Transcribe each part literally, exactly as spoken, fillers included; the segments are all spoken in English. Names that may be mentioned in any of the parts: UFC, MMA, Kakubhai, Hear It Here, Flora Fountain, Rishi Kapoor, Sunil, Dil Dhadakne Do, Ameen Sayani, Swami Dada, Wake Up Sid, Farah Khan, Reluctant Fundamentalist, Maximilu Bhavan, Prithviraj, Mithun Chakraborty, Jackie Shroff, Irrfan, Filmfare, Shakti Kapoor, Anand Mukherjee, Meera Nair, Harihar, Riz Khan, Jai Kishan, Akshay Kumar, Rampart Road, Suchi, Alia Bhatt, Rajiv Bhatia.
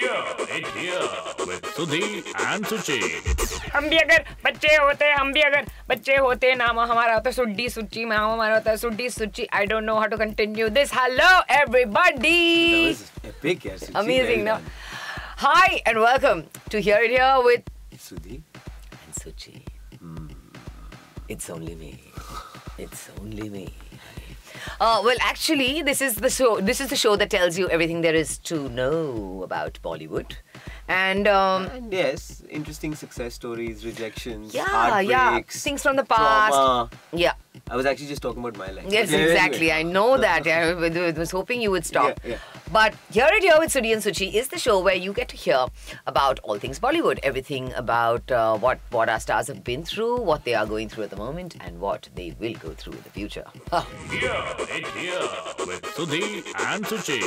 Hear It Here with Sudhi and Suchi. हम भी अगर बच्चे होते हम भी अगर बच्चे होते नाम हमारा होता सुड्डी सुची नाम हमारा होता सुड्डी सुची. I don't know how to continue this. Hello everybody. That was epic, yeah, Suchi. Amazing, no? Hi and welcome to Hear It Here with Sudhi and Suchi. Mm. It's only me. It's only me. Uh, well, actually, this is the show. This is the show that tells you everything there is to know about Bollywood, and, um, and yes, interesting success stories, rejections, yeah, heartbreaks, yeah, things from the past. Trauma. Yeah. I was actually just talking about my life. Yes, exactly. I know that. I was hoping you would stop. Yeah, yeah. But Hear It Here with Sudhi and Suchi is the show where you get to hear about all things Bollywood, everything about uh, what what our stars have been through, what they are going through at the moment, and what they will go through in the future. Hear It Here with Sudhi and Suchi.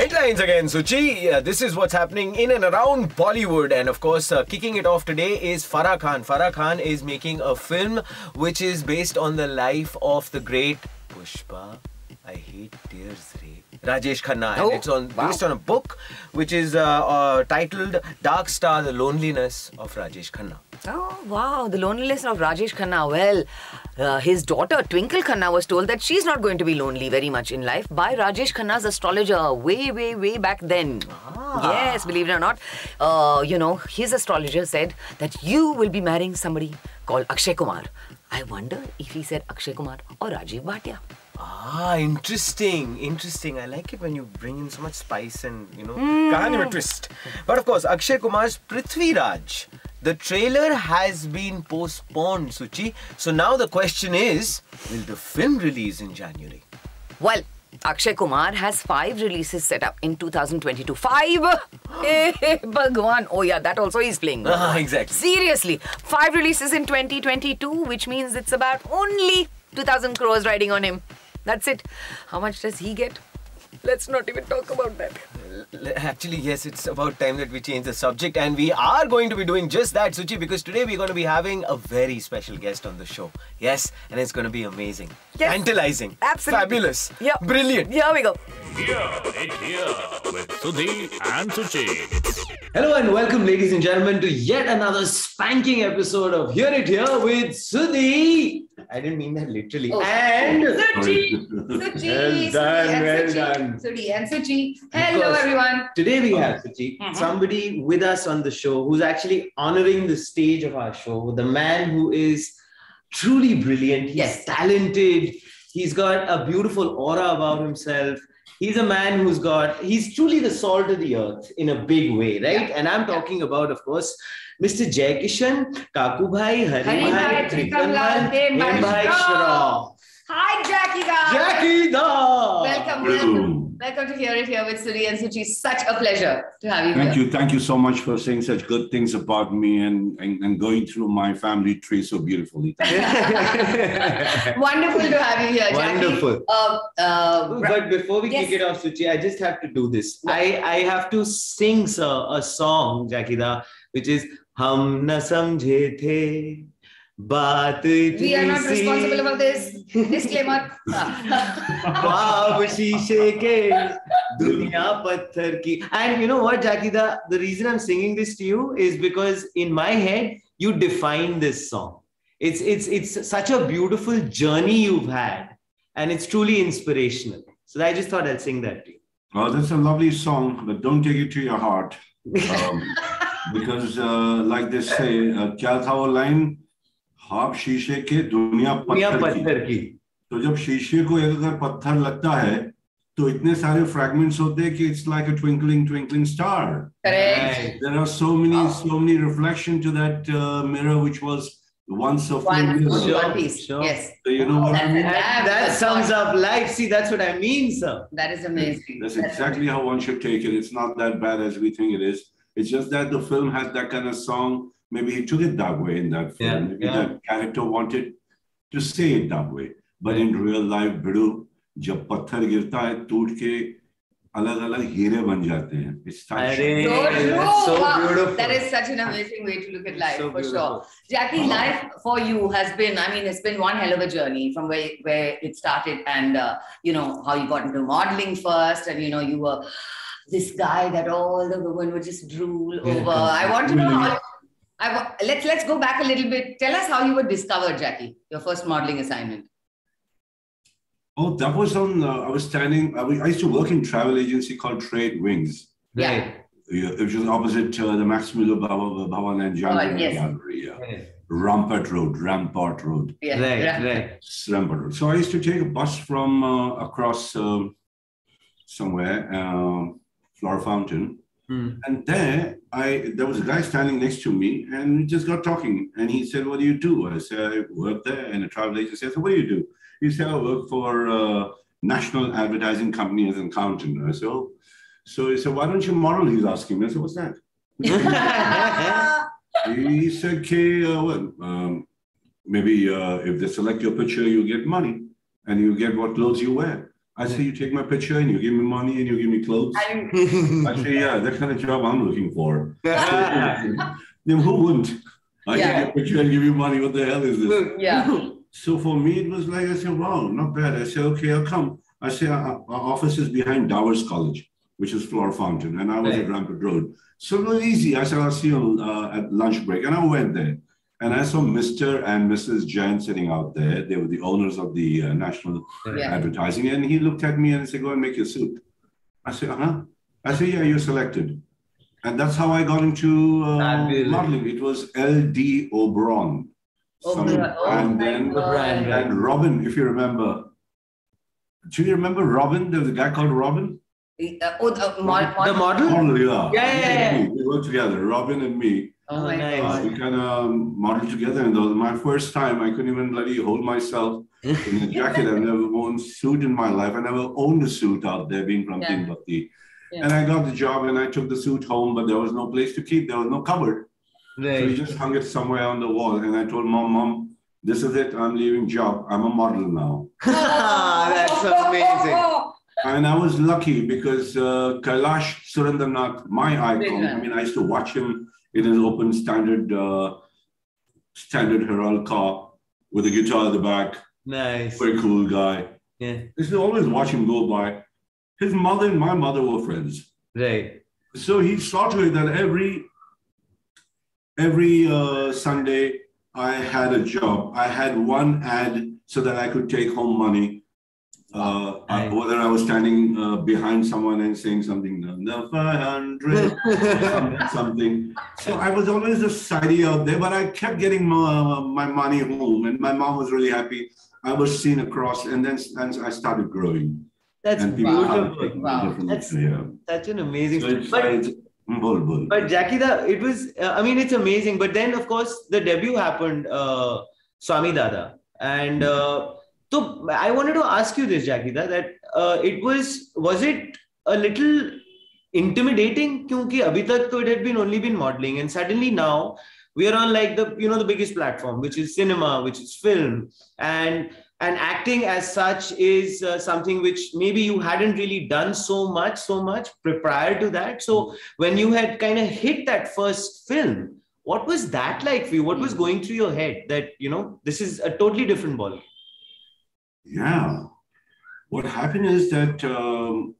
Headlines again, Suchi. Uh, this is what's happening in and around Bollywood, and of course, uh, kicking it off today is Farah Khan. Farah Khan is making a film which is based on the life of the great Pushpa. I hate tears, Ray. Rajesh Khanna. Oh, and it's on, wow. based on a book which is uh, uh, titled Dark Star, The Loneliness of Rajesh Khanna. Oh, wow. The Loneliness of Rajesh Khanna. Well, uh, his daughter Twinkle Khanna was told that she's not going to be lonely very much in life by Rajesh Khanna's astrologer way, way, way back then. Ah. Yes, believe it or not. Uh, you know, his astrologer said that you will be marrying somebody called Akshay Kumar. I wonder if he said Akshay Kumar or Rajiv Bhatia. Ah, interesting, interesting. I like it when you bring in so much spice and, you know, mm. kahani twist. But of course, Akshay Kumar's Prithviraj, the trailer has been postponed, Suchi. So now the question is, will the film release in January? Well, Akshay Kumar has five releases set up in two thousand twenty-two. Five? Hey, Bhagwan. Oh yeah, that also he's playing. Ah, exactly. Seriously, five releases in twenty twenty-two, which means it's about only two thousand crores riding on him. That's it. How much does he get? Let's not even talk about that. Actually, yes, it's about time that we change the subject, and we are going to be doing just that, Suchi, because today we're going to be having a very special guest on the show. Yes, and it's going to be amazing, yes. tantalizing, absolutely fabulous, yep. brilliant. Here we go. Hear It Here with Sudhi and Suchi. Hello and welcome, ladies and gentlemen, to yet another spanking episode of Hear It Here with Sudhi. I didn't mean that literally. Oh. And Suchi! Suchi! Well done, well done. Sudhi and Suchi. Hello everyone. Today we have, Suchi, mm -hmm. somebody with us on the show who's actually honoring the stage of our show. The man who is truly brilliant. He's yes. talented. He's got a beautiful aura about himself. He's a man who's got, he's truly the salt of the earth in a big way, right? Yeah. And I'm talking yeah. about, of course, Mister Jai Kishan, Kakubhai, Harihar, Twinkle Khanna, Shroff. Hi, Jackie da. Jackie da. Welcome, welcome, welcome to Hear It Here with Sudhi and Suchi. Such a pleasure to have you. Thank here. you, thank you so much for saying such good things about me and and, and going through my family tree so beautifully. Wonderful to have you here, Jackie. Wonderful. Uh, uh, but before we yes. kick it off, Suchi, I just have to do this. What? I I have to sing sir, a song, Jackie da. Which is Hum na samjhe the baat jisi. We are not responsible about this. Disclaimer. Baab sheeshe ke duniya patthar ki. And you know what, Jackie da, the reason I'm singing this to you is because in my head you define this song. It's it's it's such a beautiful journey you've had, and it's truly inspirational. So I just thought I'd sing that to you. Oh, that's a lovely song, but don't take it to your heart. Um, Because, uh, like they say, kya tha wo line? Haap sheeshe ke duniya patthar ki. So, jab sheeshe ko ek agar patthar lagta hai, to itne sare fragments hote hai ki it's like a twinkling, twinkling star. Correct. There are so many, wow. so many reflections to that uh, mirror, which was once a one, sure, one piece. Sure. Yes. So, you know what I mean? That, that sums up life. See, that's what I mean, sir. That is amazing. That's, that's exactly amazing. How one should take it. It's not that bad as we think it is. It's just that the film had that kind of song. Maybe he took it that way in that film. Yeah, Maybe yeah. that character wanted to say it that way. But in real life, Bidu, jab patthar girta hai, toot ke alag-alag heere ban jate hain. It's so true. That's so wow. beautiful. That is such an amazing way to look at life, so for beautiful. sure. Jackie, uh-huh. life for you has been, I mean, it's been one hell of a journey from where, where it started and, uh, you know, how you got into modeling first and, you know, you were... this guy that all the women would just drool yeah. over. I want to know how. I, let's let's go back a little bit. Tell us how you were discovered, Jackie. Your first modeling assignment. Oh, that was on. Uh, I was standing. I, was, I used to work in travel agency called Trade Wings. Yeah. yeah which was opposite uh, the Maximilu Bhavan and Jandera Galleria. Rampart Road, Rampart Road. Yeah. Right, Rampart. right. Rampart Road. So I used to take a bus from uh, across uh, somewhere, uh, Flora Fountain. Mm. And there, I there was a guy standing next to me and we just got talking. And he said, what do you do? I said, I work there. And a travel agent said, so what do you do? He said, I work for uh, National Advertising Company as an accountant. I said, oh. So he said, why don't you model? He's asking me. I said, what's that? He said, okay, uh, well, um, maybe uh, if they select your picture, you get money and you get what clothes you wear. I say, you take my picture and you give me money and you give me clothes. I say, yeah, that kind of job I'm looking for. Then who wouldn't? I yeah. take your picture and give you money. What the hell is this? Yeah. So for me, it was like, I said, wow, not bad. I said, okay, I'll come. I say, our, our office is behind Dowers College, which is Flora Fountain, and I was right. at Rampart Road. So it was easy. I said, I'll see you uh, at lunch break. And I went there. And I saw Mister and Missus Jain sitting out there. They were the owners of the uh, National yeah. Advertising. And he looked at me and said, go and make your suit. I said, uh-huh. I said, yeah, you're selected. And that's how I got into uh, modeling. It was L D. O'Bron. Oh, and then O'Bron. And Robin, if you remember. Do you remember Robin? There was a guy called Robin. Uh, oh, the, uh, mod the model? model yeah. Yeah, yeah, yeah. We worked together, Robin and me. Oh, uh, nice. We kind of modeled together. And that was my first time. I couldn't even bloody hold myself in a jacket. I've never worn a suit in my life. I never owned a suit out there being from yeah. Timbuktu. Yeah. And I got the job and I took the suit home, but there was no place to keep. There was no cupboard. Right. So we just hung it somewhere on the wall. And I told Mom, Mom, this is it. I'm leaving job. I'm a model now. That's amazing. And I was lucky because uh, Kailash Surendranath, my icon, I mean, I used to watch him in his open standard uh, standard Herald car with a guitar at the back. Nice. Very cool guy. Yeah. I used to always watch him go by. His mother and my mother were friends. Right. So he saw to it that every, every uh, Sunday I had a job. I had one ad so that I could take home money. Uh, I, whether I was standing uh, behind someone and saying something, the five hundred, something. So I was always a sidey out there, but I kept getting my, my money home, and my mom was really happy. I was seen across, and then and I started growing. That's beautiful. Wow, that's, yeah. that's an amazing story. So but, but Jackie, the, it was, uh, I mean, it's amazing. But then, of course, the debut happened, uh, Swami Dada, and. Uh, So I wanted to ask you this, Jackie, that uh, it was, was it a little intimidating? Because abhi tak to it had been only been modeling, and suddenly now we are on like the, you know, the biggest platform, which is cinema, which is film, and, and acting as such is uh, something which maybe you hadn't really done so much, so much prior to that. So when you had kind of hit that first film, what was that like for you? What was going through your head that, you know, this is a totally different ballgame? Yeah, what happened is that um,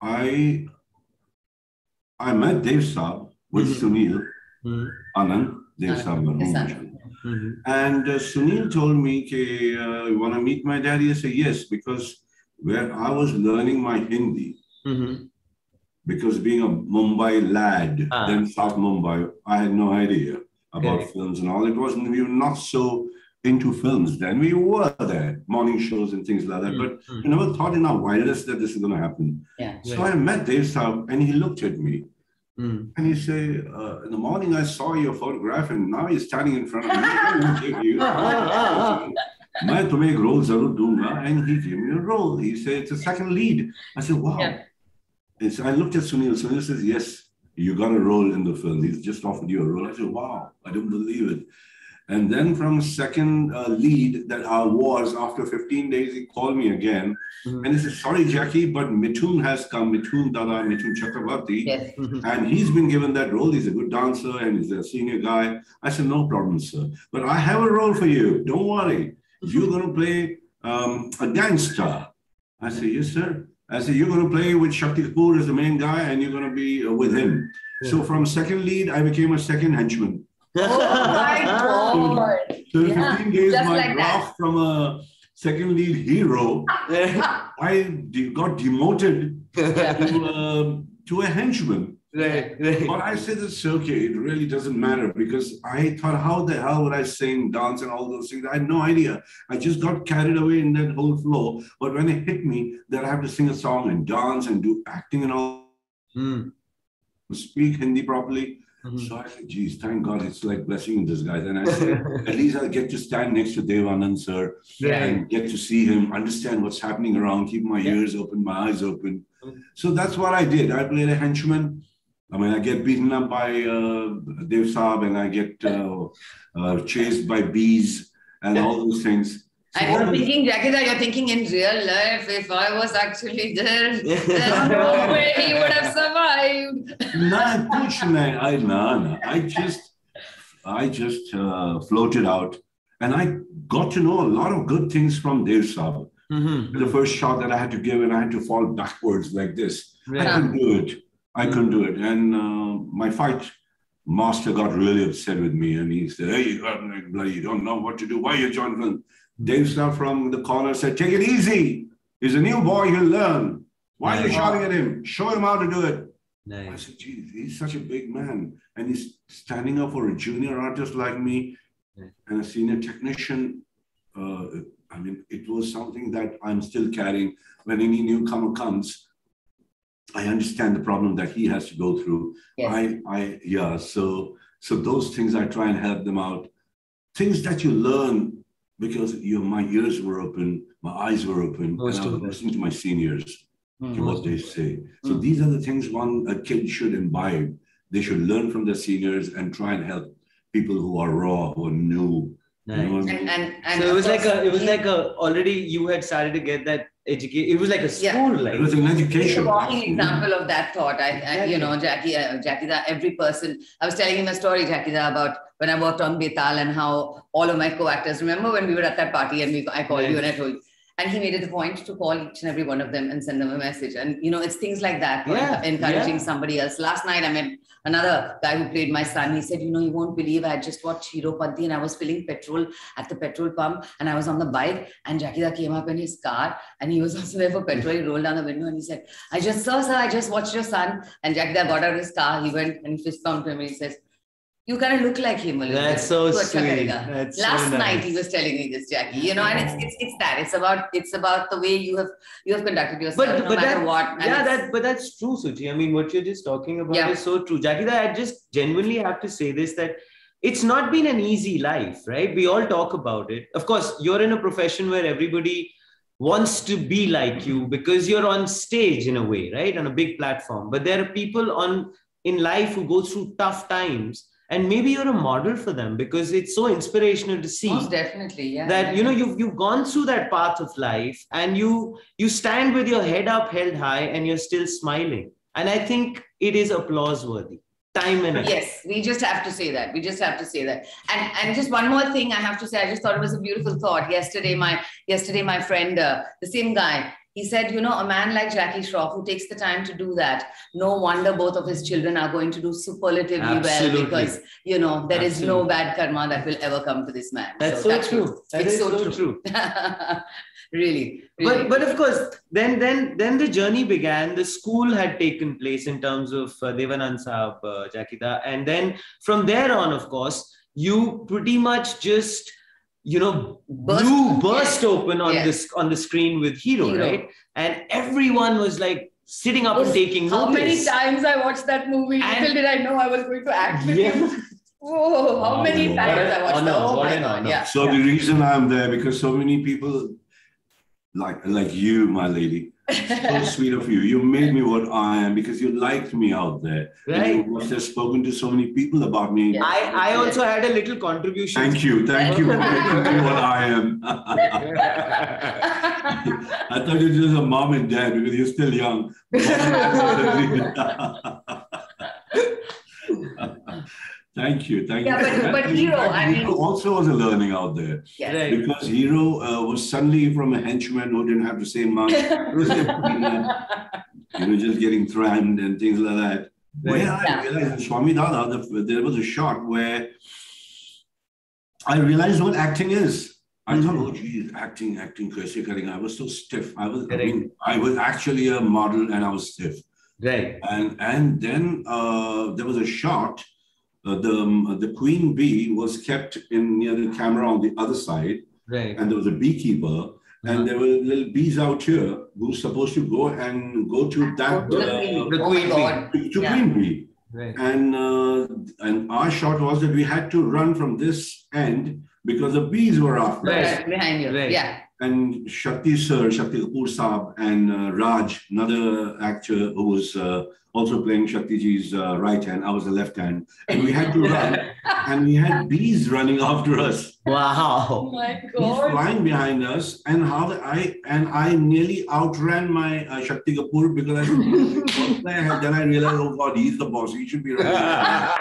I I met Dev Saab with mm-hmm. Sunil, mm-hmm. Anand, Dev Saab, mm-hmm. and uh, Sunil told me, "K, uh, you want to meet my daddy?" I said, "Yes," because where I was learning my Hindi, mm-hmm. because being a Mumbai lad, ah. then South Mumbai, I had no idea about okay. films and all. It wasn't we were not so. Into films then. We were there, morning shows and things like that, mm-hmm. but mm-hmm. we never thought in our wildest that this is going to happen. Yeah, so right. I met Dev Saab and he looked at me mm. and he said, uh, in the morning I saw your photograph and now you're standing in front of me. And he gave me a role. He said, it's a second lead. I said, wow. Yeah. And so I looked at Sunil. Sunil says, yes, you got a role in the film. He's just offered you a role. I said, wow, I don't believe it. And then from second uh, lead that I was, after fifteen days, he called me again. Mm-hmm. And he said, sorry, Jackie, but Mithun has come, Mithun Dada, Mithun Chakraborty. Yes. And he's been given that role. He's a good dancer and he's a senior guy. I said, no problem, sir. But I have a role for you. Don't worry. You're going to play um, a dance star. I said, yes, sir. I said, you're going to play with Shakti Kapoor as the main guy and you're going to be with him. Yeah. So from second lead, I became a second henchman. Oh my God. So, so yeah. fifteen days, just my like graph that. From a second lead hero, I de got demoted to, uh, to a henchman. Right, right. But I said, it's okay, it really doesn't matter, because I thought, how the hell would I sing, dance, and all those things? I had no idea. I just got carried away in that whole flow. But when it hit me that I have to sing a song and dance and do acting and all, mm. speak Hindi properly. Mm-hmm. So I said, geez, thank God, it's like blessing in disguise. And I said, at least I get to stand next to Dev Anand, sir, yeah. and get to see him, understand what's happening around, keep my yeah. ears open, my eyes open. Mm-hmm. So that's what I did. I played a henchman. I mean, I get beaten up by uh, Dev Saab, and I get uh, uh, chased by bees and all those things. So I was thinking, Jackie, that you're thinking in real life, if I was actually there, there's no way he would have survived. nah, I, nah, nah. I just, I just uh, floated out, and I got to know a lot of good things from Dev Saab. Mm-hmm. The first shot that I had to give, and I had to fall backwards like this. Yeah. I couldn't do it. I couldn't do it. And uh, my fight master got really upset with me. And he said, hey, you, got, bloody, you don't know what to do. Why are you Jonathan? Dave Snuff from the corner said, take it easy. He's a new boy. He'll learn. Why are you shouting at him? Show him how to do it. Nice. I said, geez, he's such a big man. And he's standing up for a junior artist like me nice. And a senior technician. Uh, I mean, it was something that I'm still carrying. When any newcomer comes, I understand the problem that he has to go through. Yes. I, I, yeah. So, so those things I try and help them out. Things that you learn because you, my ears were open, my eyes were open, most and I was listening to my seniors mm, to what they say. So mm. these are the things one a kid should imbibe. They should learn from their seniors and try and help people who are raw, who are new. Nice. You know, and, and, and so it was like a, it was like a already you had started to get that. Educate. It was like a school yeah. life. It was an education. It's a walking example of that thought. I, I you know, Jackie, uh, Jackie, da, every person. I was telling him a story, Jackie, da, about when I worked on Betal and how all of my co-actors. Remember when we were at that party and we, I called yes. you and I told you, and he made it a point to call each and every one of them and send them a message. And you know, it's things like that, yeah. encouraging yeah. somebody else. Last night I met another guy who played my son. He said, you know, you won't believe I just watched Hero Panthi and I was filling petrol at the petrol pump and I was on the bike and Jackie da came up in his car and he was also there for petrol. He rolled down the window and he said, I just, sir, sir, I just watched your son. And Jackie da got out of his car. He went and fist bumped him and he says, you kind of look like him a little That's bit. So sweet. That's Last so nice. night he was telling me this, Jackie. You know, and it's it's it's that. It's about it's about the way you have you have conducted yourself, but, no but matter that, what. And yeah, that but that's true, Suchi. I mean, what you're just talking about yeah. is so true, Jackie. That I just genuinely have to say this that it's not been an easy life, right? We all talk about it. Of course, you're in a profession where everybody wants to be like you because you're on stage in a way, right? On a big platform. But there are people on in life who go through tough times. And maybe you're a model for them because it's so inspirational to see Most definitely, yeah, that, you know, you've, you've gone through that path of life and you, you stand with your head up held high and you're still smiling. And I think it is applause worthy. Time and effort. Yes, we just have to say that. We just have to say that. And, and just one more thing I have to say, I just thought it was a beautiful thought. Yesterday, my, yesterday, my friend, uh, the same guy, he said, you know, a man like Jackie Shroff who takes the time to do that, no wonder both of his children are going to do superlatively Absolutely. well because, you know, there Absolutely. is no bad karma that will ever come to this man. That's so, so that's true. That it's is so, so true. true. really, really. But, but of course, then, then, then the journey began. The school had taken place in terms of uh, Dev Anand Saab, uh, Jackie da. And then from there on, of course, you pretty much just... you know, burst, blew, burst yes. open on yes. this on the screen with Hero, Hero, right? And everyone was like sitting up was, and taking notice. How many times I watched that movie? And Little did I know I was going to act with yeah. you. Whoa, how oh, many no. times I watched oh, no. that? Oh, my God. No. Yeah. So yeah. the reason I'm there, because so many people, like, like you, my lady, so sweet of you. You made me what I am because you liked me out there. Right. And you must have spoken to so many people about me. Yeah. I, I also had a little contribution. Thank you. Thank you for making me what I am. I thought you were just a mom and dad because you're still young. Thank you. Thank yeah, you. But, but Hero, I mean, Hero also was a learning out there. Yeah. Right. Because Hero uh, was suddenly from a henchman who didn't have to say much. You know, just getting thrashed and things like that. Where yeah. I realized in Swami Dada, the, there was a shot where I realized what acting is. I thought, oh geez, acting, acting, cursing, I was so stiff. I was, I mean, I was actually a model and I was stiff. Right. And and then uh, there was a shot. Uh, the um, the queen bee was kept in near the camera on the other side. Right. And there was a beekeeper. And uh-huh. there were little bees out here who were supposed to go and go to that the uh, queen, the queen oh bee. To yeah. queen bee. Right. And uh, and our shot was that we had to run from this end because the bees were after right. us. Right. Behind you. Right. Yeah. And Shakti sir, Shakti Kapoor Saab, and uh, Raj, another actor who was uh, also playing Shaktiji's uh, right hand. I was the left hand. And we had to run. And we had bees running after us. Wow. Oh my God. Bees flying behind us. And how the, I and I nearly outran my uh, Shakti Kapoor because I said, then I realized, oh God, he's the boss. He should be running.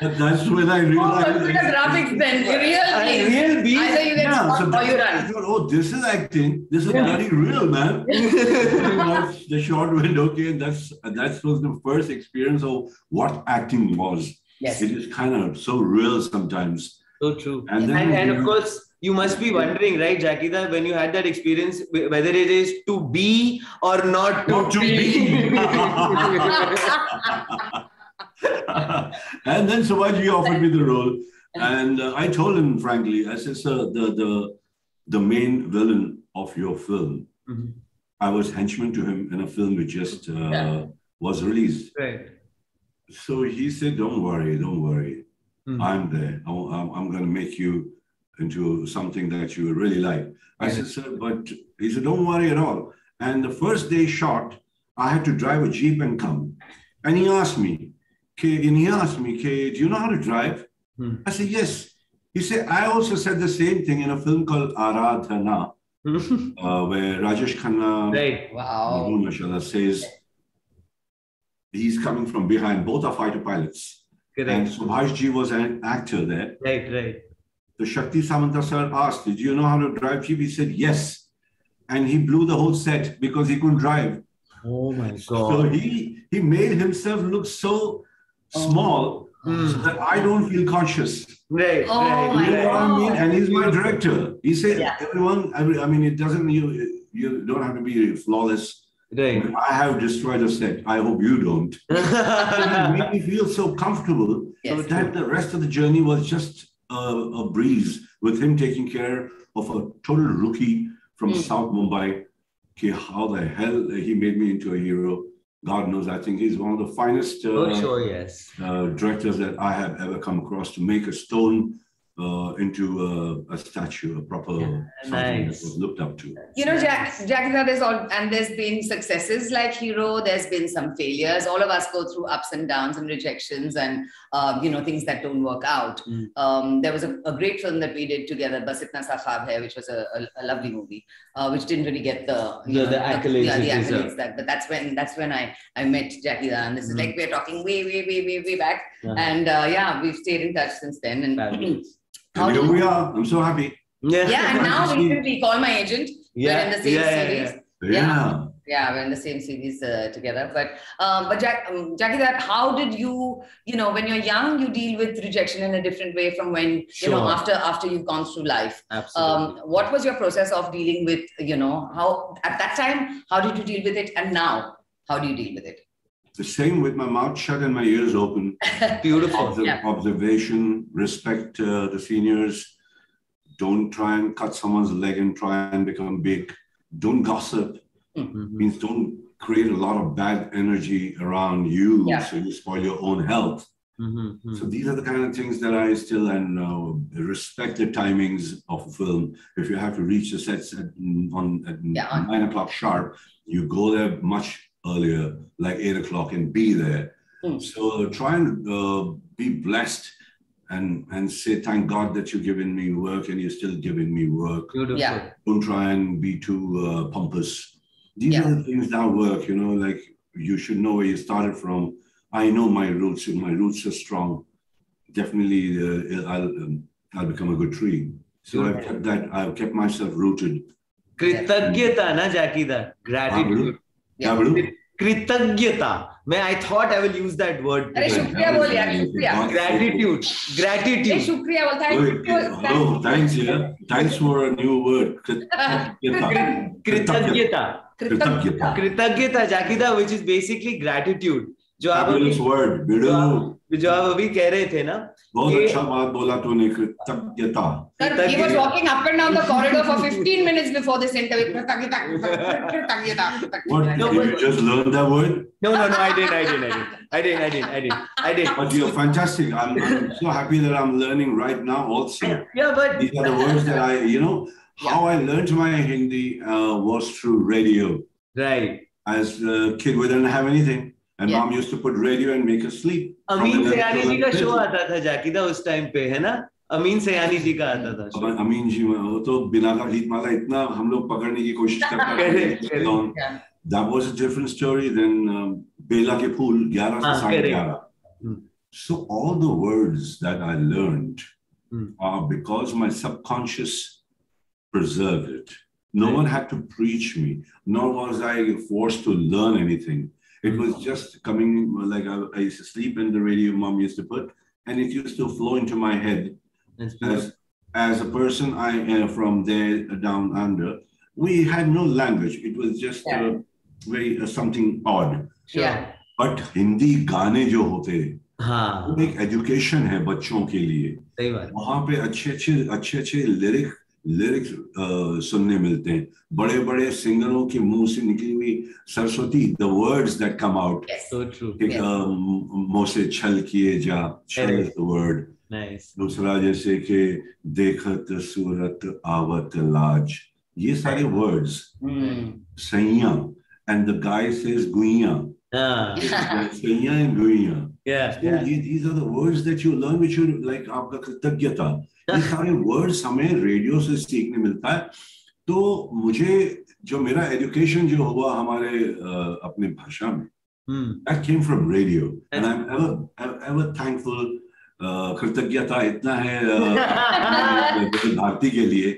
But that's when I realized. Oh, graphics then. Real bees. Real bees. Either you get yeah, spot so or you run. I thought, oh, this is acting. This is yeah. bloody real, man. The short went okay, and that's that was the first experience of what acting was. Yes. It is kind of so real sometimes. So true. And then, and, and of course. You must be wondering, right, Jackie, that when you had that experience, whether it is to be or not to, not to be. be. And then Subhajji offered me the role, and uh, I told him frankly, I said, sir, the the, the main villain of your film, mm-hmm. I was henchman to him in a film which just uh, yeah. was released. Right. So he said, don't worry, don't worry. Mm-hmm. I'm there. I'm, I'm, I'm going to make you into something that you really like. I right. said, sir, but he said, don't worry at all. And the first day shot, I had to drive a Jeep and come. And he asked me, K, and he asked me, K, do you know how to drive? Hmm. I said, yes. He said, I also said the same thing in a film called Aradhana, uh, where Rajesh Khanna right. wow. says he's coming from behind. Both are fighter pilots. Correct. And Subhashji was an actor there. Right, right. The Shakti Samanta sir asked, did you know how to drive Jeep? He said, yes. And he blew the whole set because he couldn't drive. Oh my God. So he, he made himself look so small, mm. so that I don't feel conscious. Right, oh right. You know what I mean? And he's my director. He said, yeah. everyone, I mean, it doesn't, you you don't have to be flawless. Right. I have destroyed a set. I hope you don't. It made me feel so comfortable yes. so that the rest of the journey was just a, a breeze with him taking care of a total rookie from mm. South Mumbai. Okay, how the hell he made me into a hero. God knows, I think he's one of the finest uh, oh, sure, yes. uh, directors that I have ever come across to make a stone uh, into a, a statue, a proper yeah, something nice. That was looked up to. You know, Jack, Jackie, there's all, and there's been successes like Hero, there's been some failures. All of us go through ups and downs and rejections and, uh, you know, things that don't work out. Mm. Um, there was a, a great film that we did together, Bas Itna Sa Khwab Hai, which was a, a, a lovely movie, uh, which didn't really get the, you the, know, the accolades. Yeah, the accolades that, but that's when, that's when I, I met Jackie. And this is mm. like, we're talking way, way, way, way, way back. Yeah. And uh, yeah, we've stayed in touch since then. And and here we are. I'm so happy. Yeah, yeah and now recently call my agent. Yeah. We're in the same yeah, series. Yeah. Yeah. yeah. yeah, we're in the same series uh, together. But um, but Jack, um, Jackie, that how did you, you know, when you're young, you deal with rejection in a different way from when, sure. you know, after after you've gone through life. Absolutely. Um, what was your process of dealing with, you know, how at that time, how did you deal with it? And now, how do you deal with it? The same with my mouth shut and my ears open. Beautiful. Obser yeah. Observation, respect uh, the seniors. Don't try and cut someone's leg and try and become big. Don't gossip. Mm-hmm. Means don't create a lot of bad energy around you yeah. so you spoil your own health. Mm-hmm. So these are the kind of things that I still and uh, respect the timings of a film. If you have to reach the sets at, on, at yeah, on. nine o'clock sharp, you go there much earlier, like eight o'clock, and be there. Mm. So try and uh, be blessed and, and say, thank God that you've given me work and you're still giving me work. Beautiful. Yeah. Don't try and be too uh, pompous. These yeah. are the things that work, you know, like you should know where you started from. I know my roots. If my roots are strong, definitely uh, I'll, um, I'll become a good tree. So I've kept that. I've kept myself rooted. Kritangyata, na Jackie, that gratitude. Yeah. Kritagyata. Man, I thought I will use that word. Arey, shukriya bol yaar, shukriya. Gratitude. Gratitude. Arey, shukriya bol. Thank you. Oh, thanks, yeah. Thanks for a new word. Kritagyata. Kritagyata. Kritagyata, Jackie, which is basically gratitude. Fabulous word. Beautiful. जो आप अभी कह रहे थे ना बहुत अच्छा बात बोला तूने कृतज्ञता he was walking up and down the corridor for fifteen minutes before this interview कृतज्ञता कृतज्ञता what did you just learn that word no no no I didn't I didn't I didn't I didn't I didn't I didn't but you're fantastic I'm so happy that I'm learning right now also yeah but these are the words that I you know how I learned my Hindi was through radio right as a kid we didn't have anything And yeah. mom used to put radio and make us sleep. Ameen Sayani ji ka show aata tha Jackie da us time pe hai na Ameen Sayani ji ka aata tha. Ameen Ameen ji वो तो बिना का गीत माला इतना हम लोग पकड़ने की कोशिश करते थे. That was a different story than बेला के फूल ग्यारह से साढ़े ग्यारह. So all the words that I learned hmm. are because my subconscious preserved it. No right. one had to preach me. Nor was I forced to learn anything. It was just coming, like I, I used to sleep in the radio mom used to put, and it used to flow into my head. As, as a person I uh, from there down under, we had no language. It was just yeah. uh, very uh, something odd. Sure. Yeah. But Hindi gaane jo hote, हाँ. वो एक education है बच्चों के लिए. सही बात. वहाँ पे अच्छे-अच्छे, अच्छे-अच्छे lyric, lyrics uh, सुनने मिलते हैं बड़े-बड़े सिंगरों के मुंह से निकली हुई Saraswati the words that come out yes, so true yes. मुंह से छल किए जा छल the word nice दूसरा जैसे कि देखत सूरत आवत लाज ये सारे words hmm. सैया and the guy says गुइया सैया and Guiya yeah, so yeah. these are the words that you learn which you like आपका कृतज्ञता ये सारे words हमें रेडियो से सीखने मिलता है तो मुझे जो मेरा education जो हुआ हमारे अपने भाषा में that came from radio and I'm ever ever thankful कृतज्ञता इतना है भारती के लिए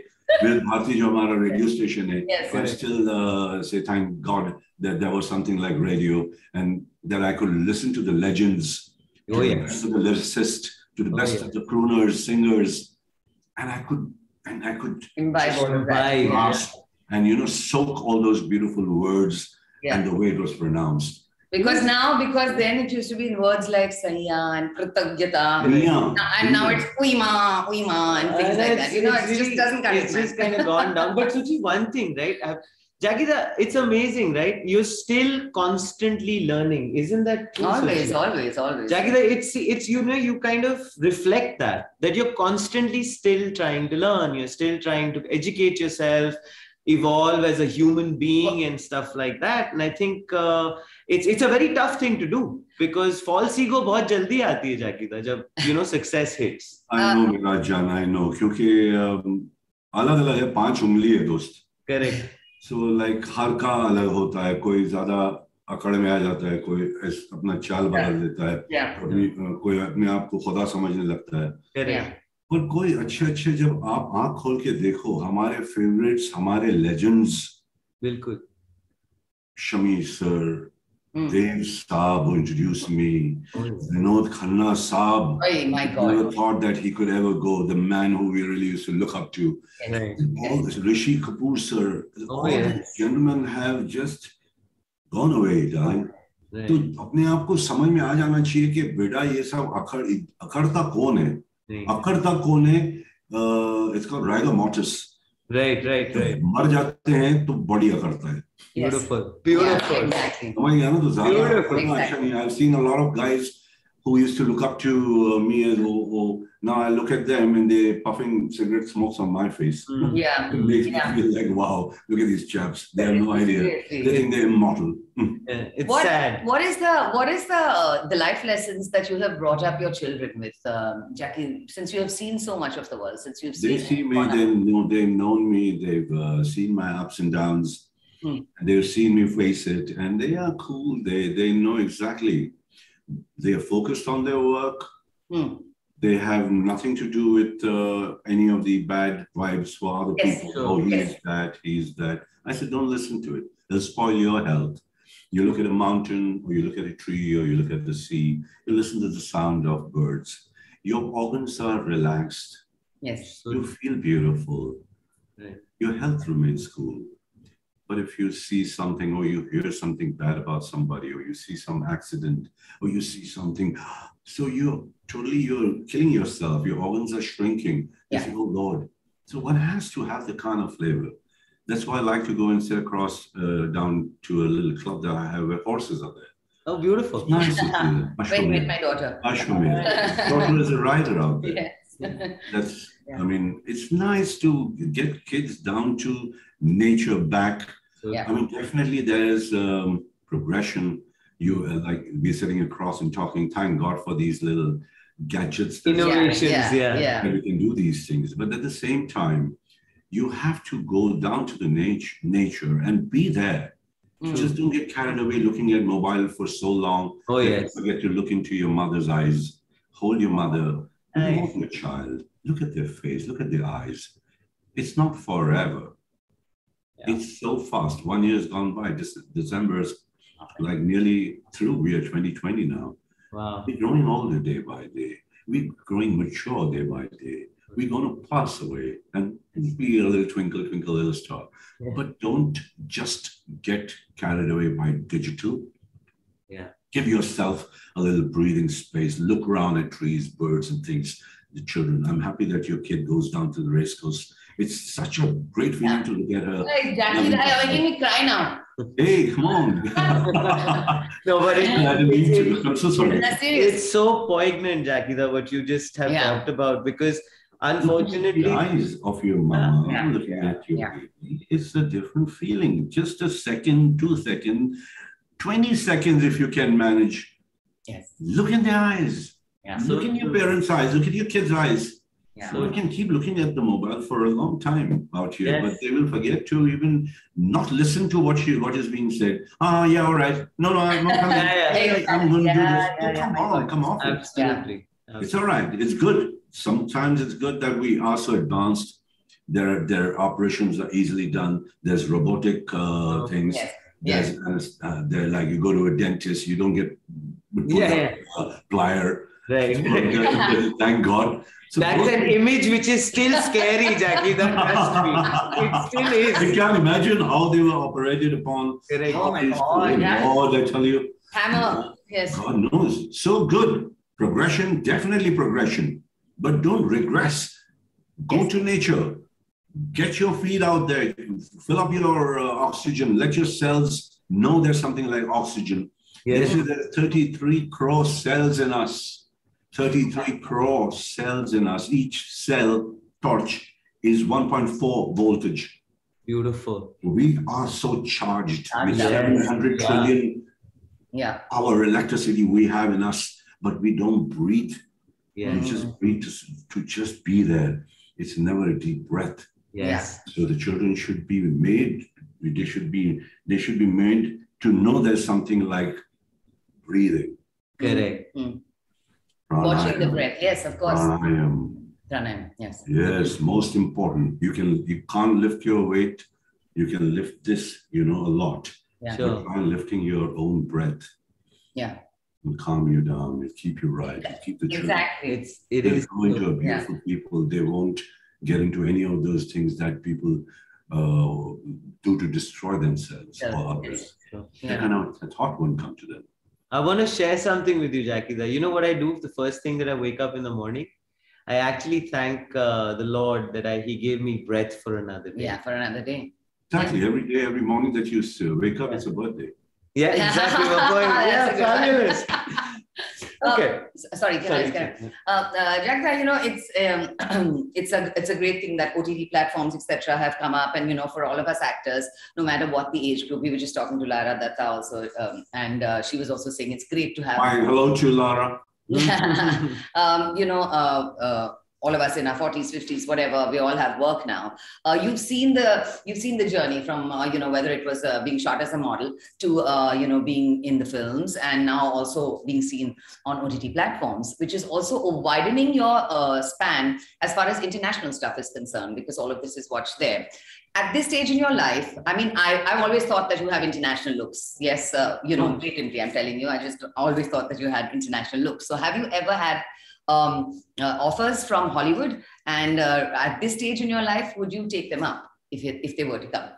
भारती जो हमारा radio station है but still say thank God that there was something like radio and that I could listen to the legends to the lyricist to the best of the crooners singers And I could, and I could imbibe, imbibe grasp, yeah. and you know, soak all those beautiful words yeah. and the way it was pronounced. Because now, because then it used to be in words like Sanya and Kritagyata, and now it's Uima, Uima, and things uh, like that. You know, it just doesn't cut it. It's just kind of gone down. But Suchi, one thing, right? Jackie, it's amazing, right? You're still constantly learning, isn't that true? Always, always, always. Jackie, it's it's you know you kind of reflect that that you're constantly still trying to learn, you're still trying to educate yourself, evolve as a human being and stuff like that. And I think uh, it's it's a very tough thing to do because false ego बहुत जल्दी आती है Jackie दा जब you know success hits. I know Rajan, I know क्योंकि अलग अलग है पांच उंगली है दोस्त. Correct. So like हर का अलग होता है कोई ज़्यादा अकड़ में आ जाता है कोई अपना चाल बदल देता है कोई अपने आप को खुदा समझने लगता है पर कोई अच्छे-अच्छे जब आप आँख खोल के देखो हमारे favorites हमारे legends बिल्कुल Shami sir Dev Saab who introduced me, Vinod Khanna Saab, oh my God. Never thought that he could ever go, the man who we really used to look up to. Yes. All this, Rishi Kapoor sir, oh, all yes. these gentlemen have just gone away, darling. तो अपने आप को समझ में आ जाना चाहिए कि बेटा ये सब अकड़ अकड़ता कौन है? अकड़ता कौन है? It's called rigomotis. Right, right, right. मर जाते हैं तो बड़ी अकड़ता है. Beautiful, beautiful. Yeah, exactly. Beautiful. Exactly. I've seen a lot of guys who used to look up to me and oh, oh, now I look at them and they puffing cigarette smokes on my face. Mm. Yeah. It makes yeah. me feel like, wow, look at these chaps. They have no idea. They think they're immortal. It's what, sad. What is the what is the the life lessons that you have brought up your children with, um, Jackie? Since you have seen so much of the world, since you've seen. They see me. They know. They've known me. They've uh, seen my ups and downs. Hmm. They've seen me face it and they are cool. They they know exactly They are focused on their work. Mm. They have nothing to do with uh, any of the bad vibes for other yes. people. Oh, he's yes. that, he's that. I said, don't listen to it. It'll spoil your health. You look at a mountain, or you look at a tree, or you look at the sea. You listen to the sound of birds. Your organs are relaxed. Yes. You feel beautiful. Right. Your health remains cool. But if you see something, or you hear something bad about somebody, or you see some accident, or you see something, so you're totally, you're killing yourself. Your organs are shrinking. Yeah. You say, oh, Lord. So one has to have the kind of flavor. That's why I like to go and sit across uh, down to a little club that I have where horses are there. Oh, beautiful. It's nice. Wait, wait, my daughter. Ashwamedh. Daughter is a rider out there. Yes. That's, yeah. I mean, it's nice to get kids down to nature back. Yeah. I mean, definitely there is um, progression. You uh, like be sitting across and talking. Thank God for these little gadgets. Innovations, yeah. yeah. yeah. And we can do these things. But at the same time, you have to go down to the nat nature and be there. Mm. Just don't get carried away looking at mobile for so long. Oh, yes. You forget to look into your mother's eyes. Hold your mother. Look at a child. Look at their face. Look at their eyes. It's not forever. Yeah. It's so fast. One year has gone by. December is like nearly through. We are twenty twenty now. Wow. We're growing older day by day. We're growing mature day by day. We're going to pass away and be a little twinkle, twinkle, little star. Yeah. But don't just get carried away by digital. Yeah. Give yourself a little breathing space. Look around at trees, birds, and things. The children. I'm happy that your kid goes down to the race course. It's such a great feeling yeah. to look at her. Yeah, exactly. You're making me cry now. Hey, come on. No, but it, I didn't mean to. I'm so sorry. It's so poignant, Jackie, that what you just have yeah. talked about, because unfortunately, the eyes of your mama yeah. looking yeah. at your yeah. baby, it's a different feeling. Just a second, two seconds. twenty seconds if you can manage. Yes. Look in their eyes. Yeah. Look in your parents' eyes. Look at your kids' eyes. Yeah. So we can keep looking at the mobile for a long time out here, yes. but they will forget to even not listen to what you, what is being said. Ah, oh, yeah, all right. No, no, I'm not coming. yeah, yeah. I'm going to yeah, do this. Yeah, oh, yeah, come yeah, on, come off. Absolutely. Yeah. It's all right. It's good. Sometimes it's good that we are so advanced. Their, their operations are easily done. There's robotic uh, things. Yes. Yes, yes. Uh, they're like, you go to a dentist, you don't get yeah, yeah. a plier. Right. Thank God. So that's an things. Image which is still scary, Jackie. That has to be. It still is. You can't imagine how they were operated upon. Correct. Oh my God! Yeah. God, I tell you. Hammer. Yes. God knows. So good progression, definitely progression, but don't regress. Go yes. to nature. Get your feet out there, fill up your uh, oxygen, let your cells know there's something like oxygen. Yes. Yes, there are thirty-three crore cells in us, thirty-three crore cells in us. Each cell torch is one point four voltage. Beautiful. We are so charged with yes. seven hundred trillion yeah. our electricity we have in us, but we don't breathe. Yeah. We just breathe to, to just be there. It's never a deep breath. Yes. So the children should be made, they should be, they should be made to know there's something like breathing. Correct. Mm. Watching the breath, yes, of course. Pranayam. Pranayam, yes. Yes, most important. You can, you can't lift your weight, you can lift this, you know, a lot. Yeah. Sure. Try lifting your own breath. Yeah. Will calm you down, will keep you right, will keep the children. Exactly. It's, it is going to a beautiful yeah. people. They won't get into any of those things that people uh, do to destroy themselves yes. or others. Yes. Yeah. That kind of thought won't come to them. I want to share something with you, Jackie. That you know what I do? The first thing that I wake up in the morning, I actually thank uh, the Lord that I, He gave me breath for another day. Yeah, for another day. Exactly. Yeah. Every day, every morning that you wake up, yeah. it's a birthday. Yeah, exactly. We're going, yeah, fabulous. Okay. Uh, sorry, can sorry. I just uh, uh, Jackie, you know, it's um, it's a it's a great thing that O T T platforms, et cetera, have come up, and you know, for all of us actors, no matter what the age group, we were just talking to Lara Datta also, um, and uh, she was also saying it's great to have. Hi, hello to Lara. um, you know, uh, uh, all of us in our forties, fifties, whatever, we all have work now. Uh, you've seen the you've seen the journey from uh, you know, whether it was uh, being shot as a model to uh, you know, being in the films, and now also being seen on O T T platforms, which is also widening your uh, span as far as international stuff is concerned, because all of this is watched there. At this stage in your life, I mean, I, I've always thought that you have international looks. Yes, uh, you know, blatantly, I'm telling you, I just always thought that you had international looks. So have you ever had Um, uh, offers from Hollywood, and uh, at this stage in your life, would you take them up if, it, if they were to come?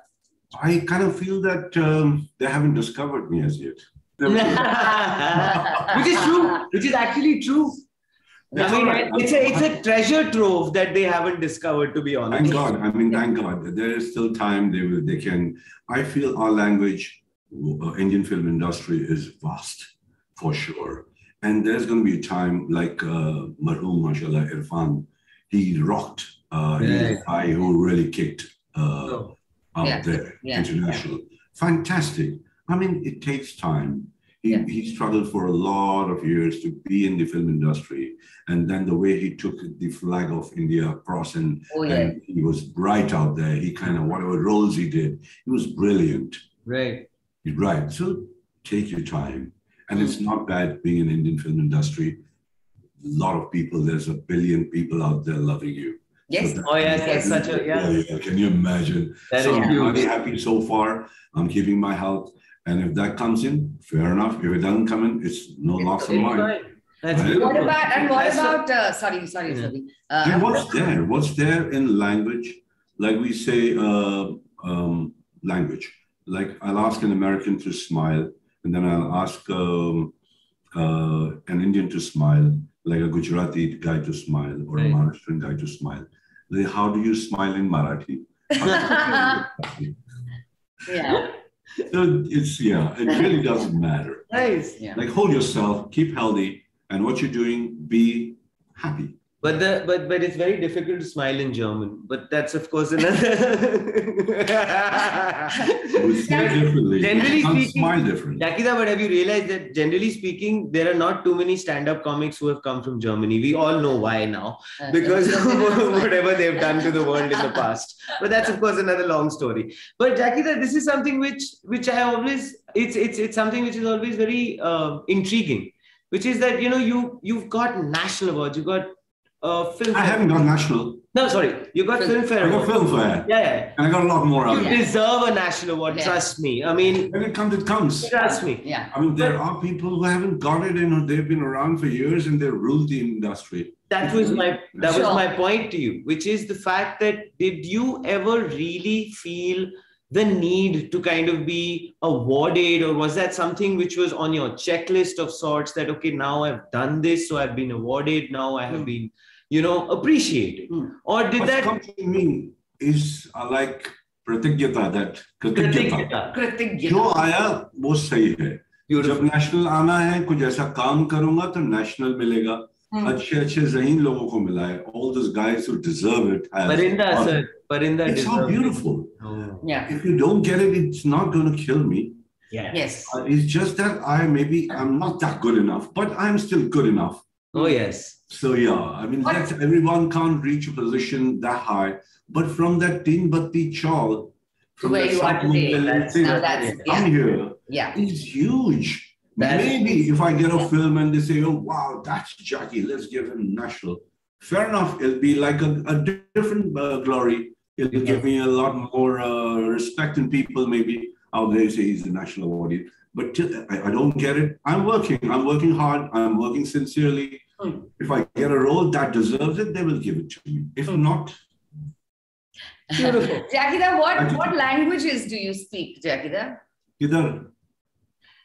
I kind of feel that um, they haven't discovered me as yet. Which is true, which is actually true. That's I mean, right. it's, a, it's a treasure trove that they haven't discovered, to be honest. Thank God, I mean, thank God. There is still time, they will, they can. I feel our language, uh, Indian film industry is vast, for sure. And there's going to be a time like uh, Marhoom, mashallah, Irfan, he rocked. Uh, yeah, he's a guy who really kicked uh, oh. out yeah. there, yeah. international. Yeah. Fantastic. I mean, it takes time. He, yeah. he struggled for a lot of years to be in the film industry. And then the way he took the flag of India across, and, oh, yeah. and he was bright out there. He kind of, whatever roles he did, he was brilliant. Right. Right. So take your time. And it's not bad being an Indian film industry. A lot of people, there's a billion people out there loving you. Yes. So oh, yes, yes. Such a, yeah. Yeah, yeah. Can you imagine? That so is I'm huge. happy so far. I'm keeping my health. And if that comes in, fair enough. If it doesn't come in, it's no it's loss of mine. Right. That's right. What about, and what about, uh, sorry, sorry, yeah. sorry. Uh, yeah, what's there? What's there in language? Like we say, uh, um, language. Like I'll ask an American to smile. And then I'll ask um, uh, an Indian to smile, like a Gujarati guy to smile, or right. a Maharashtrian guy to smile. Like, how do you smile in Marathi? yeah. So it's, yeah, it really doesn't matter. Nice. Yeah. Like, hold yourself, keep healthy, and what you're doing, be happy. But the but but it's very difficult to smile in German. But that's of course another. Generally speaking, smile differently. Yakida, but have you realized that generally speaking, there are not too many stand-up comics who have come from Germany. We all know why now, because of whatever they've done to the world in the past. But that's of course another long story. But Yakida, this is something which which I always it's it's it's something which is always very uh, intriguing, which is that you know you you've got national awards, you've got. Uh, film I fair. haven't got national. No, sorry. You got film. Filmfare. I got Filmfare. Yeah, yeah. And I got a lot more out of it. You deserve a national award, yeah. trust me. I mean... When it comes, it comes. Trust me. Yeah. I mean, there but, are people who haven't got it and they've been around for years and they've ruled the industry. That was my that sure. was my point to you, which is the fact that did you ever really feel the need to kind of be awarded, or was that something which was on your checklist of sorts that, okay, now I've done this, so I've been awarded, now I have mm. been... you know, appreciate it. Mm. Or did What's that... What comes to me is uh, like Pratigyata, that Pratigyata. Pratigyata. Jo aaya, wo sahi hai. Beautiful. Jab national aana hai, kuch aisa kaam karunga, to national milega. Mm. Achhe achhe zahin logo ko mila hai. All those guys who deserve it. Has Parinda, art. sir. Parinda It's so beautiful. Oh. Yeah. If you don't get it, it's not going to kill me. Yeah. Yes. Uh, it's just that I maybe, I'm not that good enough, but I'm still good enough. Oh, yes. So, yeah, I mean, that's, everyone can't reach a position that high. But from that tin batti chawl, from where you are today, that's, thing, now that's, yeah. here, yeah. it's huge. That's, Maybe if I get a yeah. film and they say, oh, wow, that's Jackie, let's give him national. Fair enough, it'll be like a, a different uh, glory. It'll yeah. give me a lot more uh, respect in people. Maybe out there say he's a national awardee. But till I, I don't get it, I'm working. I'm working hard. I'm working sincerely. Mm. If I get a role that deserves it, they will give it to me. If not, beautiful. Jackida, what what languages do you speak, Jackida? Kidhar?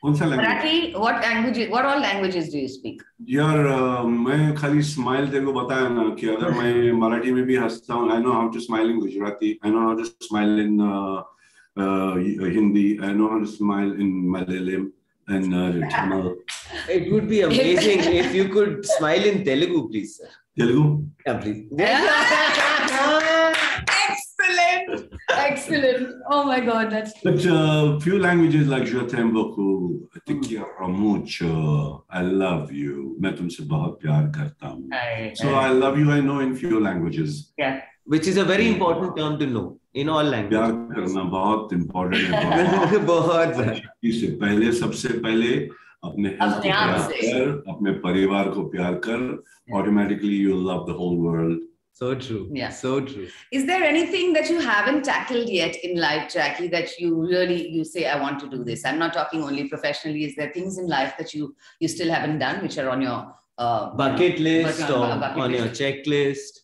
Konsa language? What languages? What all languages do you speak? Yaar, main khali smile terko bataya na ki agar main Marathi mein bhi hasta hoon, I know how to smile in Gujarati. I know how to smile in uh, uh, Hindi. I know how to smile in Malayalam. And uh, Tamil. It would be amazing if you could smile in Telugu, please, sir. Telugu? Yeah, please. Excellent! excellent. Oh my God, that's true. But uh, few languages like Je t'aime beaucoup, I think you are mucho, I love you, main tumse bahut pyar karta hu. So I love you, I know in few languages. Yeah. Which is a very important term to know in all languages. Pyar karna bahut important hai. Bahut se pehle sabse pehle apne health ko pyar kar, apne parivar ko pyar kar, automatically you will love the whole world. So true. Yeah. So true. Is there anything that you haven't tackled yet in life, Jackie, that you really, you say, I want to do this? I'm not talking only professionally. Is there things in life that you, you still haven't done, which are on your uh, bucket list on, or bucket on list. Your checklist?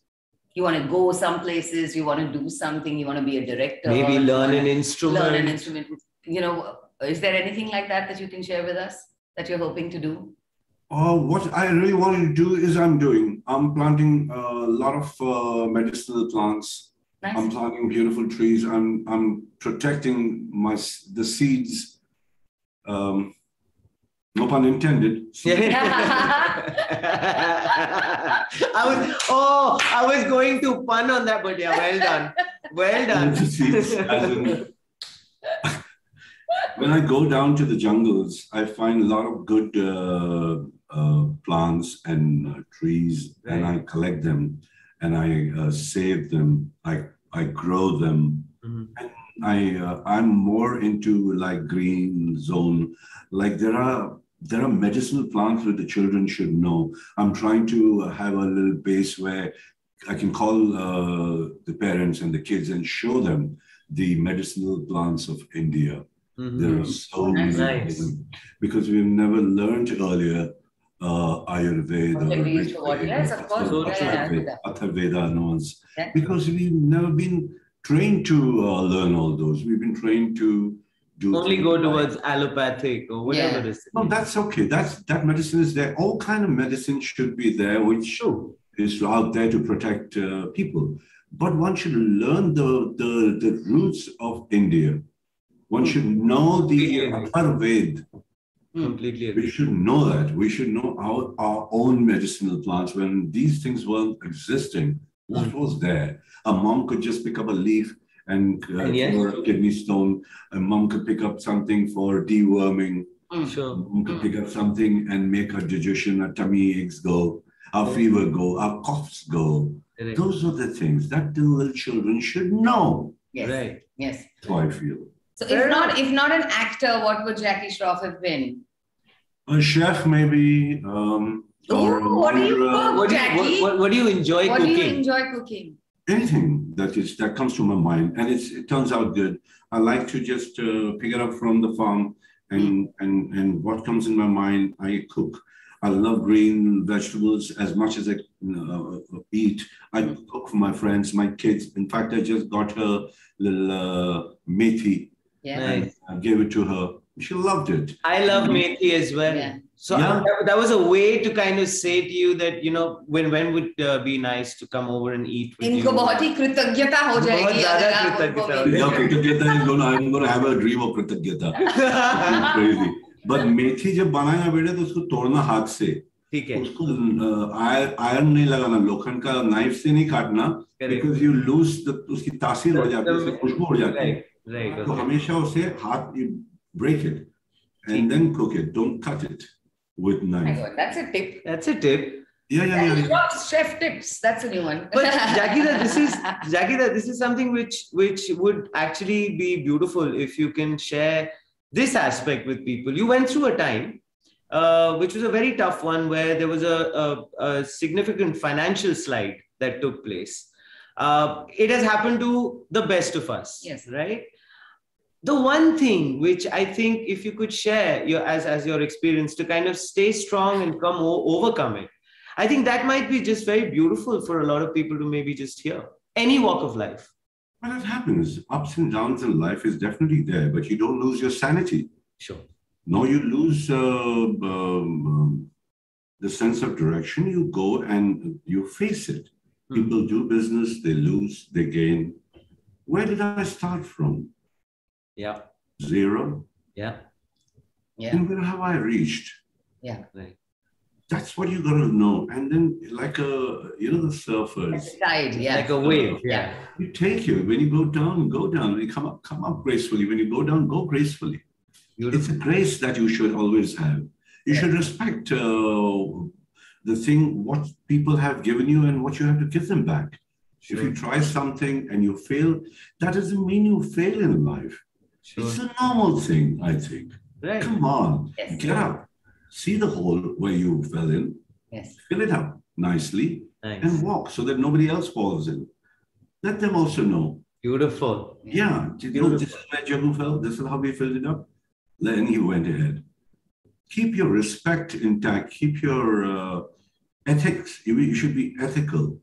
You want to go some places, you want to do something, you want to be a director. Maybe learn an instrument. Learn an instrument. You know, is there anything like that that you can share with us that you're hoping to do? Oh, what I really want to do is I'm doing. I'm planting a lot of uh, medicinal plants. Nice. I'm planting beautiful trees. I'm I'm protecting my the seeds. Um, no pun intended. So I was oh I was going to pun on that, but yeah, well done, well done. Seeds, as in, when I go down to the jungles, I find a lot of good. Uh, Uh, plants and uh, trees, right. And I collect them and I uh, save them, I, I grow them. Mm-hmm. And I, uh, I'm more into like green zone. Like there are, there are medicinal plants that the children should know. I'm trying to have a little base where I can call uh, the parents and the kids and show them the medicinal plants of India. Mm-hmm. There are so many. Nice. Because we've never learned earlier Uh, Ayurveda, Ayurveda, yes, of course. Ayurveda, Atharveda, no one's. Yeah. Because we've never been trained to uh, learn all those. We've been trained to do only go like, towards allopathic or whatever. Yeah. It is. No, that's okay. That's that medicine is there. All kind of medicine should be there, which sure. is out there to protect uh, people. But one should learn the the, the roots of India. One should know the Atharveda. Completely. We should know that. We should know our, our own medicinal plants. When these things weren't existing, what was there? A mom could just pick up a leaf and, uh, and yes. for a kidney stone. A mom could pick up something for deworming. Mm, sure. A mom could pick up something and make her digestion, her tummy aches go, our yeah. fever go, our coughs go. Right. Those are the things that the little children should know. Yes. Right. Yes. That's how I feel. So if not, if not an actor, what would Jackie Shroff have been? A chef, maybe. Um, or Ooh, what, do you cook, what, do you, what, what, what do you enjoy what cooking? What do you enjoy cooking? Anything that is that comes to my mind, and it's, it turns out good. I like to just uh, pick it up from the farm, and mm. and and what comes in my mind, I cook. I love green vegetables as much as I uh, eat. I cook for my friends, my kids. In fact, I just got her little uh, methi. Yeah. Nice. I gave it to her. She loved it. I love methi as well. Yeah. So yeah. I, that, that was a way to kind of say to you that, you know, when when would uh, be nice to come over and eat with you. I'm going to have a dream of kritagyata. It's crazy. But methi jab banaya beta to usko todna haath se. Usko iron nahi lagana, lokhan ka knife se nahi kaatna, because you lose the uski taasir ho jati hai, khushbu ho jati hai. Right. So, always say, you break it and then cook it. Don't cut it with knife. Oh my God, that's a tip. That's a tip. Yeah, yeah, yeah. yeah. Chef tips. That's a new one. But Jackie, this is Jackie. This is something which which would actually be beautiful if you can share this aspect with people. You went through a time, uh, which was a very tough one, where there was a, a, a significant financial slide that took place. Uh, it has happened to the best of us, yes, right? The one thing which I think if you could share your, as, as your experience to kind of stay strong and come overcome it, I think that might be just very beautiful for a lot of people to maybe just hear. Any walk of life. Well, it happens. Ups and downs in life is definitely there, but you don't lose your sanity. Sure. No, you lose uh, um, the sense of direction. You go and you face it. People do business, they lose, they gain. Where did I start from? Yeah. Zero. Yeah. Yeah. And where have I reached? Yeah. Right. That's what you're going to know. And then like a, you know, the surfers. Like a tide, yeah. Like a wave, yeah. You take you. When you go down, go down. When you come up, come up gracefully. When you go down, go gracefully. Beautiful. It's a grace that you should always have. You should respect uh, the thing, what people have given you and what you have to give them back. Sure. If you try something and you fail, that doesn't mean you fail in life. Sure. It's a normal thing, I think. Right. Come on, yes. Get up. See the hole where you fell in, yes. Fill it up nicely, nice. And walk so that nobody else falls in. Let them also know. Beautiful. Yeah. Did you know this is where Jabu fell? This is how we filled it up. Then he went ahead. Keep your respect intact. Keep your uh, ethics. You, you should be ethical.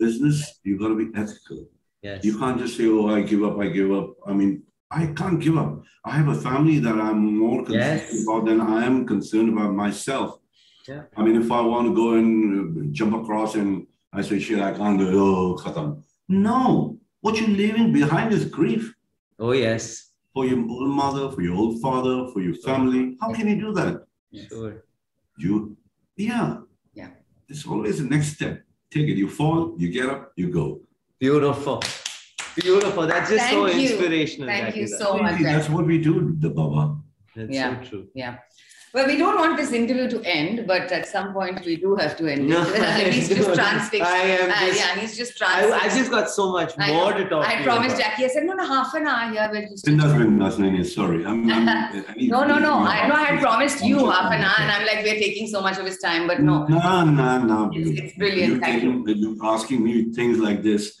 Business, you've got to be ethical. Yes. You can't just say, oh, I give up, I give up. I mean, I can't give up. I have a family that I'm more concerned yes. about than I am concerned about myself. Yeah. I mean, if I want to go and jump across and I say, shit, I can't go, oh, khatam. No. What you're leaving behind is grief. Oh, yes. For your old mother, for your old father, for your family. How can you do that? Yes. Sure. You, yeah. Yeah. It's always the next step. Take it. You fall, you get up, you go. Beautiful. Beautiful. That's just Thank so you. inspirational. Thank Jackie, you so that. much. That's what we do, the Baba. That's yeah. so true. Yeah. Well, we don't want this interview to end, but at some point we do have to end. No, it. He's just transfixed. I am uh, just, yeah, he's just transfixed. I, I just got so much more to talk I to I promised about. Jackie. I said, no, no, half an hour here. We'll just nothing. Sorry. I'm, I'm, I mean, no, no, no. I know I had promised you half an hour, and I'm like, we're taking so much of his time, but no. No, no, no. It's, it's brilliant. You're, Thank taking, you. you're asking me things like this.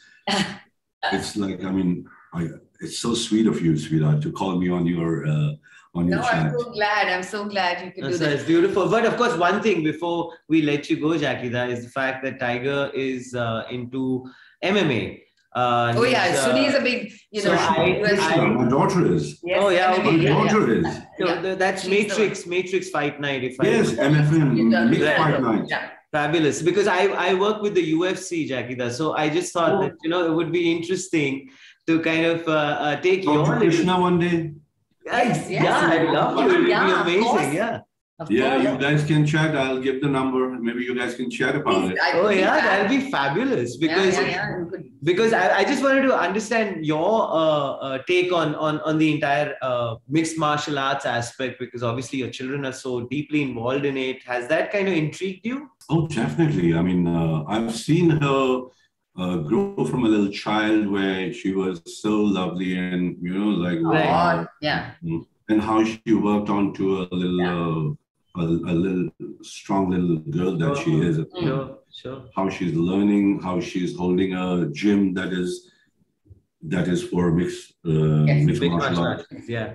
It's like, I mean, I, it's so sweet of you, sweetheart, to call me on your uh, on your no, chat. I'm so glad. I'm so glad you could do that. It's beautiful. But of course, one thing before we let you go, Jackie, that is the fact that Tiger is uh, into M M A. Uh, oh yeah, uh, Sudhi is a big, you know. So I, I, I, my daughter is. Yes, oh yeah, okay. My daughter yeah. is. So yeah. the, that's She's Matrix, the Matrix Fight Night. If I yes, M F N, Matrix Fight Night. Yeah. Fabulous, because I, I work with the U F C, Jackie Da, so I just thought oh. that, you know, it would be interesting to kind of uh, uh, take Doctor your... Krishna one day. Yes, yes. Yeah, I'd love to. It would yeah, be amazing, yeah. Yeah, you guys can chat. I'll give the number. Maybe you guys can chat about it. Oh, yeah, that will be fabulous. Because, yeah, yeah, yeah. because I, I just wanted to understand your uh, uh, take on, on, on the entire uh, mixed martial arts aspect, because obviously your children are so deeply involved in it. Has that kind of intrigued you? Oh, definitely. I mean, uh, I've seen her uh, grow from a little child where she was so lovely and, you know, like, right. wow. Yeah. And how she worked on to a little... Yeah. Uh, A, a little strong little girl that she is. Sure, sure. How she's learning, how she's holding a gym that is that is for mixed uh, yes, mixed martial arts. Yeah.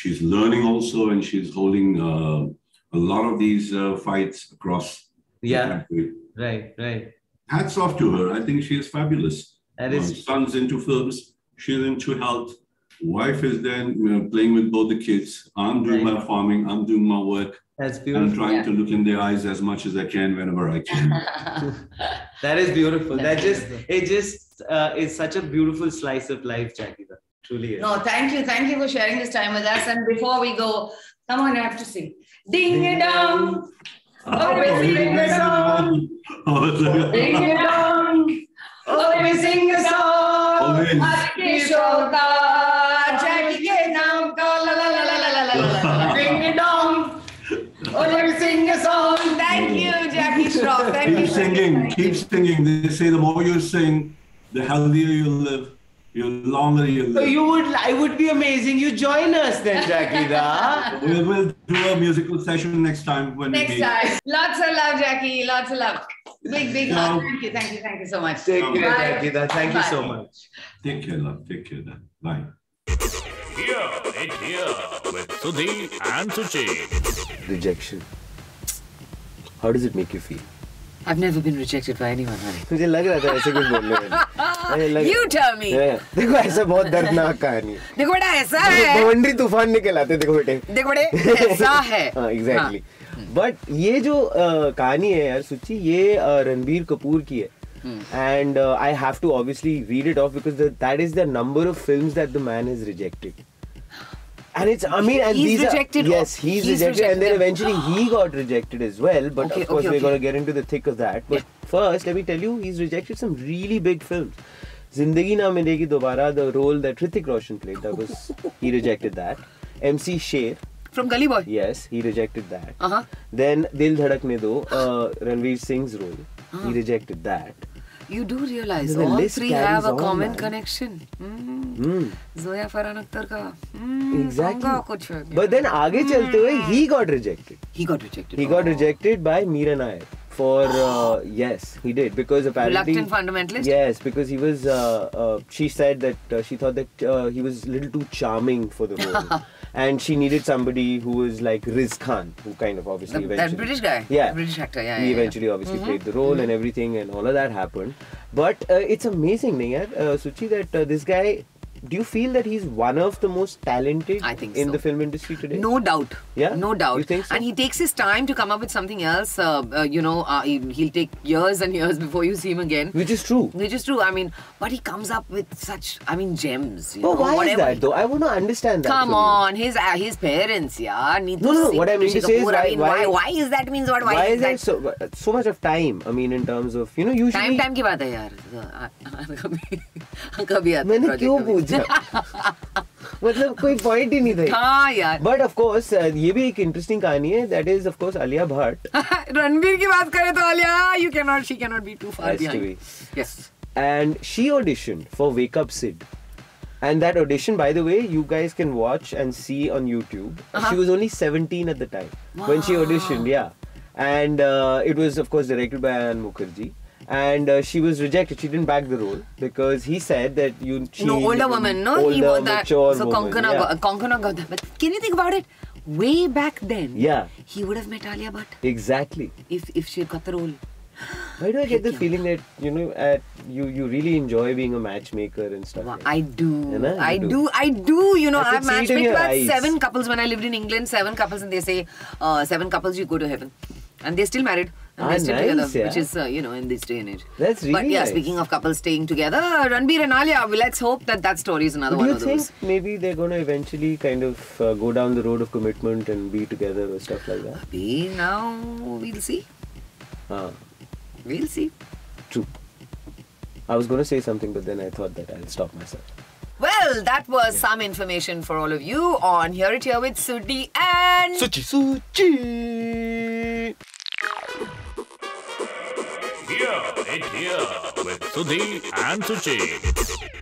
She's learning also, and she's holding uh, a lot of these uh, fights across. Yeah. The country. Right, right. Hats off to her. I think she is fabulous. That is. Um, son's into films. She's into health. Wife is then you know, playing with both the kids. I'm doing right. my farming. I'm doing my work. That's beautiful. I'm trying yeah. to look in their eyes as much as I can whenever I can. That is beautiful. That's that beautiful. just it just uh, is such a beautiful slice of life, Jackie. That truly is. No, thank you, thank you for sharing this time with us. And before we go, come on, I have to sing. Ding a dong, oh we sing a song. Ding a dong, oh we sing a song. Aaj shoda. Thank keep you. singing, Thank keep you. singing. They say the more you sing, the healthier you live, the longer you live. So you would, it would be amazing. You join us then, Jackie Da. We will do a musical session next time. When next we time. Meet. Lots of love, Jackie. Lots of love. Big, big love. love. Thank you, thank you, thank you so much. Take care, Jackie Da. Thank Bye. you so much. Take care, love. Take care, Da. Bye. Here, it here with Sudhi and Suchi. Rejection. How does it make you feel? I've never been rejected by anyone, honey. You tell me. देखो ऐसा बहुत दर्दनाक कहानी है. देखो बेटा ऐसा है. बवंडरी तूफान निकल आते देखो बेटे. देखो बेटे ऐसा है. हाँ exactly. But ये जो कहानी है यार सुची ये रणबीर कपूर की है. And I have to obviously read it off because that is the number of films that the man has rejected. And it's, I mean, and he's these rejected. Are, yes, he's, he's rejected, rejected, and then eventually he got rejected as well. But okay, of course, okay, we're okay. going to get into the thick of that. But yeah. first, let me tell you, he's rejected some really big films. Zindagi Na Milegi Dobara, the role that Hrithik Roshan played, that was he rejected that. M C Sher. From Gully Boy? Yes, he rejected that. Uh-huh. Then Dil Dhadakne Do, uh, Ranveer Singh's role, uh-huh. he rejected that. You do realize the all three have a common man. connection. Mm. Mm. Zoya Farhan Akhtar ka. Mm. Exactly. Kuch, yeah. But then aage chalte hue, he got rejected. He got rejected. He oh. got rejected by Meera Nair. For uh, yes, he did, because apparently reluctant fundamentalist. Yes, because he was. Uh, uh, she said that uh, she thought that uh, he was a little too charming for the role, and she needed somebody who was like Riz Khan, who kind of obviously the, eventually that British guy, yeah, British actor, yeah. He yeah, eventually yeah. obviously mm-hmm. played the role mm-hmm. and everything, and all of that happened. But uh, it's amazing, nahi yaar, uh, Suchi, that uh, this guy. Do you feel that he's one of the most talented I think so. in the film industry today? No doubt. Yeah? No doubt. You think so? And he takes his time to come up with something else. Uh, uh, you know, uh, he, he'll take years and years before you see him again. Which is true. Which is true. I mean, but he comes up with such, I mean, gems. You but know, why whatever. is that though? I want to understand that. Come on, his uh, his parents, yeah. Neetu no, no, no. What I mean to say is why, I mean, why, why is that means what? Why, why is, is that? So, so much of time, I mean, in terms of, you know, usually... Time, time ki baat hai yaar. Kabhi aata. मतलब कोई point ही नहीं था। हाँ यार। But of course uh, ये भी एक interesting कहानी है। That is of course Alia Bhatt. Ranbir की बात करें तो Alia, you cannot, she cannot be too far behind. Has to be. Yes. And she auditioned for Wake Up Sid. And that audition, by the way, you guys can watch and see on YouTube. Uh-huh. She was only seventeen at the time wow. when she auditioned. Yeah. And uh, it was of course directed by Anand Mukherjee. And uh, she was rejected. She didn't back the role because he said that you. She no older woman, no. Older, he was that. So Konkana, yeah. Konkana got that. But can you think about it? Way back then, yeah, he would have met Alia Bhatt. Exactly. If if she had got the role. Why do I get the feeling that you know, at, you you really enjoy being a matchmaker and stuff? Wow, like I do, you know? I, I do. do, I do. You know, I've matchmaked about eyes. seven couples when I lived in England. Seven couples, and they say, uh, seven couples, you go to heaven, and they're still married. And ah, still nice, together, yeah. Which is, uh, you know, in this day and age. That's really But yeah, nice. Speaking of couples staying together, Ranbir and Alia, well, let's hope that that story is another do one of those. Do you think maybe they're going to eventually kind of uh, go down the road of commitment and be together or stuff like that? Maybe now, we'll see. Ah. We'll see. True. I was going to say something, but then I thought that I'll stop myself. Well, that was yeah. some information for all of you on Hear It Here with Sudhi and... Suchi. Suchi. Hear It Here with Sudhi and Suchi.